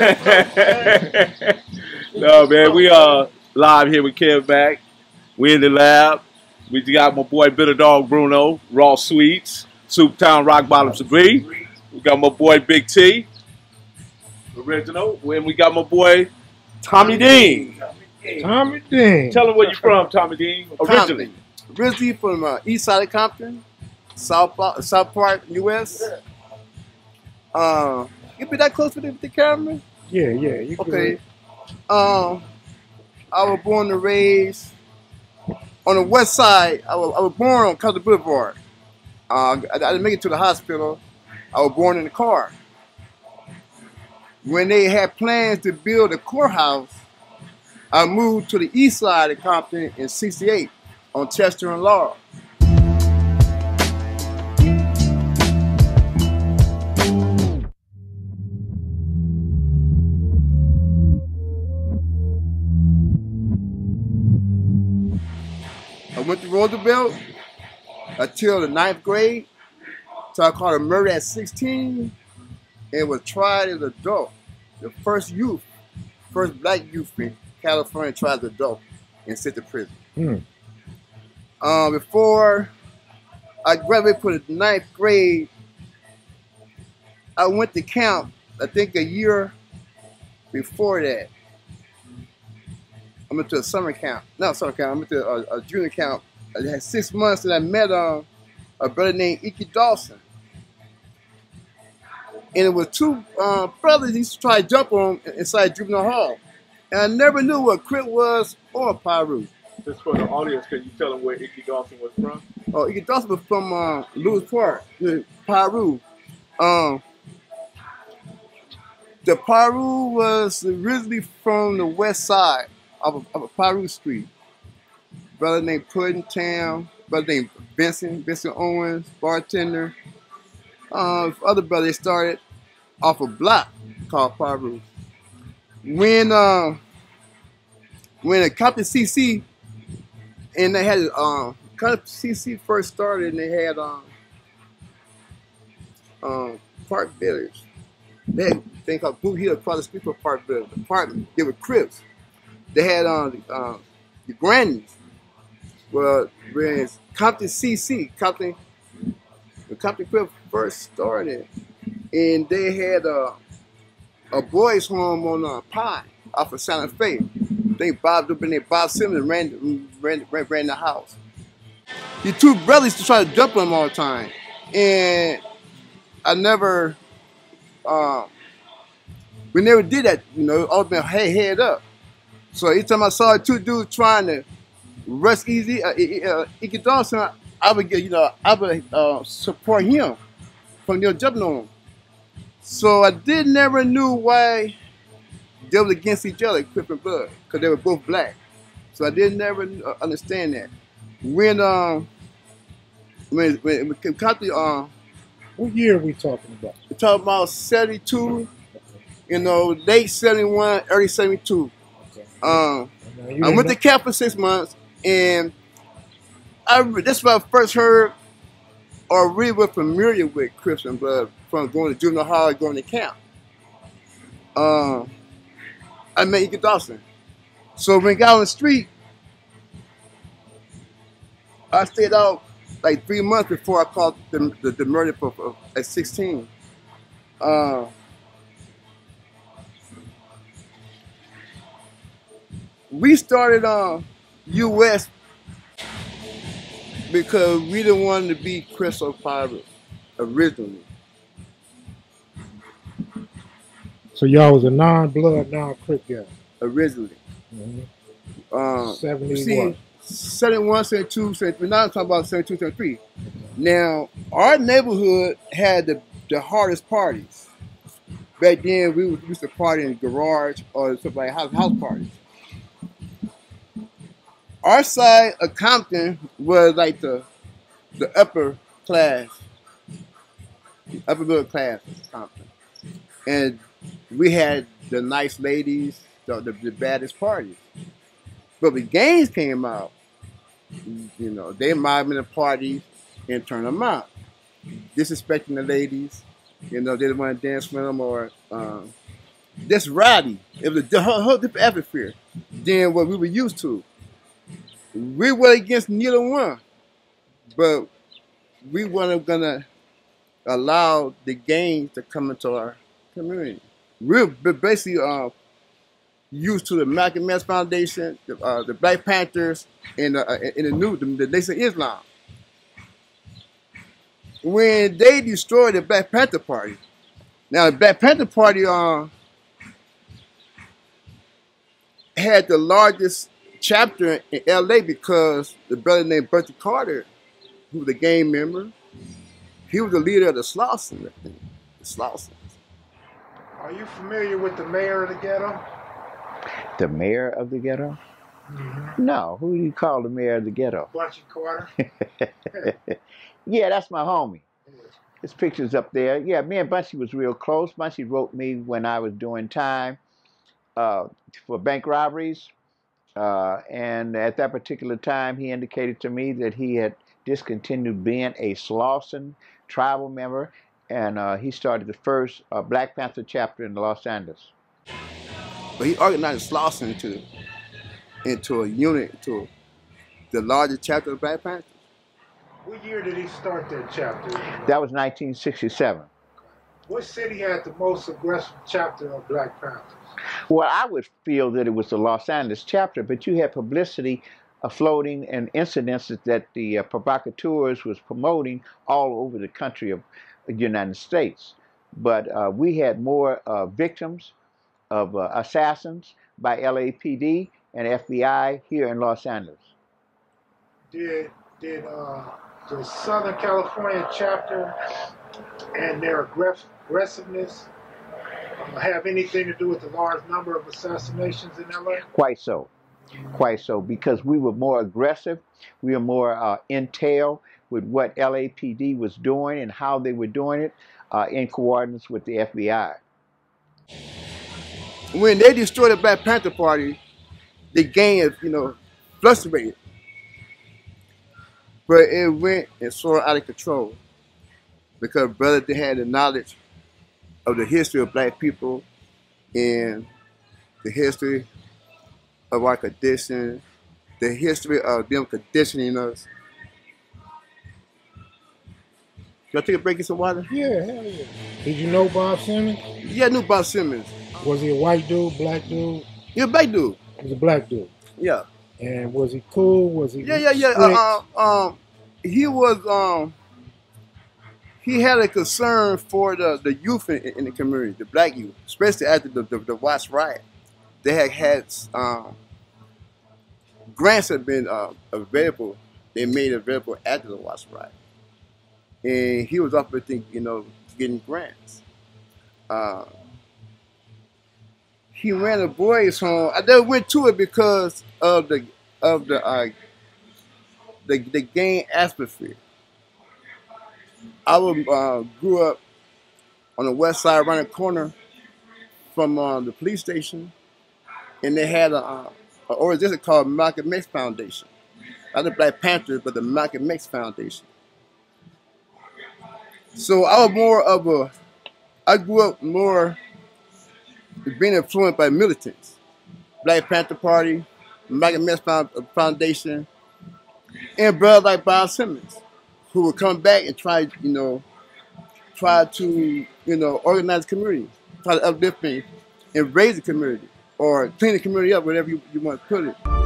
No, man, we are live here with Kev Mac. We in the lab. We got my boy Bitter Dog Bruno, Raw Sweets, Soup Town, Rock Bottom, Sabree. We got my boy Big T, original. And we got my boy Tommy Dean. Tommy Dean. Tell him where you from, Tommy Dean. Originally. Originally from east side of Compton, South Park, US. You be that close with the camera? Yeah, yeah. You okay. I was born and raised on the west side. I was born on Compton Boulevard. I didn't make it to the hospital. I was born in the car. When they had plans to build a courthouse, I moved to the east side of Compton in '68 on Chester and Laurel. I went to Roosevelt until the 9th grade, so I caught a murder at 16 and was tried as an adult. The first black youth in California tried as an adult and sent to prison. Before I graduated for the 9th grade, I went to camp, I think a year before that. I went to a summer camp. Not summer camp. I went to a junior camp. I had 6 months, and I met a brother named Ike Dawson. And it was two brothers who used to try to jump on inside juvenile hall. And I never knew what Crit was or Piru. Just for the audience, can you tell them where Ike Dawson was from? Oh, Ike Dawson was from Louis Park, Piru. The Piru was originally from the west side. Of a Piru Street, brother named Puddin Town, brother named Benson Owens, bartender. Other brother, they started off a block called Piru. When the Captain CC and they had Captain CC first started, and they had Park Village. They had a thing called Boot Hill across the street from Park Village. Apartment. They were cribs. They had the grannies. Well, when Compton CC, Compton Quik first started, and they had a boys' home on Pine off of Santa Fe. They bobbed up in there. Bob Simmons ran the house. The two brothers to try to jump on them all the time, and I never, we never did that. You know, all been head up. So each time I saw two dudes trying to rush easy, Ike Dawson, I would get, you know, I would support him from your jumping on him. So I never knew why they were against each other, Crip and Blood, because they were both black. So I never understand that. When it got to, what year are we talking about? We're talking about 72, you know, late 71, early 72. I went to camp for 6 months, and that's when I first heard or really was familiar with Crips and Blood from going to juvenile hall and going to camp. I met Ike Dawson. So when I got on the street, I stayed out like 3 months before I caught the murder at 16. We started on US because we didn't want to be Chris or Pirate originally. So y'all was a non-blood, non-Crip guy? Originally. Mm-hmm. 71. 71, 72, 73. Now I'm talking about 72, 73. Now, our neighborhood had the hardest parties. Back then, we used to party in the garage or something like house parties. Our side of Compton was like the upper class, upper middle class of Compton. And we had the nice ladies, the baddest parties. But when gangs came out, you know, they mobbed in the parties and turned them out. Disrespecting the ladies, you know, they didn't want to dance with them or That's riding. It was a whole different atmosphere than what we were used to. We were against neither one, but we weren't gonna allow the gangs to come into our community. We're basically used to the Malcolm X Foundation, the Black Panthers, and the Nation of Islam. When they destroyed the Black Panther Party, now the Black Panther Party had the largest chapter in LA because the brother named Bunchy Carter, who was a gang member, he was the leader of the Slausons, I think. The Slausons. Are you familiar with the mayor of the ghetto? The mayor of the ghetto? Mm-hmm. No, who do you call the mayor of the ghetto? Bunchy Carter. Yeah, that's my homie. His picture's up there. Yeah, me and Bunchy was real close. Bunchy wrote me when I was doing time for bank robberies. And at that particular time, he indicated to me that he had discontinued being a Slauson tribal member, and he started the first Black Panther chapter in Los Angeles. But he organized Slauson into a unit, to the largest chapter of Black Panther. What year did he start that chapter? That was 1967. What city had the most aggressive chapter of Black Panthers? Well, I would feel that it was the Los Angeles chapter, but you had publicity floating and incidents that the provocateurs was promoting all over the country of the United States. But we had more victims of assassins by LAPD and FBI here in Los Angeles. Did the Southern California chapter and their aggressiveness have anything to do with the large number of assassinations in LA? Quite so. Quite so, because we were more aggressive, we were more intel with what LAPD was doing and how they were doing it in coordinates with the FBI. When they destroyed the Black Panther Party, the gang, you know, flustered. But it went and sort of out of control because brother they had the knowledge of the history of black people and the history of our condition, the history of them conditioning us. Y'all take a break and some water? Yeah, hell yeah. Did you know Bob Simmons? Yeah, I knew Bob Simmons. Was he a white dude, black dude? He was a black dude. He was a black dude. Yeah. And was he cool? Was he? Yeah. He was. He had a concern for the youth in the community, the black youth, especially after the Watts riot. They had grants had been available. They made available after the Watts riot, and he was up there thinking, you know, getting grants. He ran a boys' home. I never went to it because of the gang atmosphere. I grew up on the west side, around the corner from the police station, and they had an organization called Malcolm X Foundation. Not the Black Panthers, but the Malcolm X Foundation. So I was more of a, I grew up more being influenced by militants. Black Panther Party, Malcolm X Foundation, and brothers like Bob Simmons, who would come back and try to organize the community, try to uplift me and raise the community, or clean the community up, whatever you want to put it.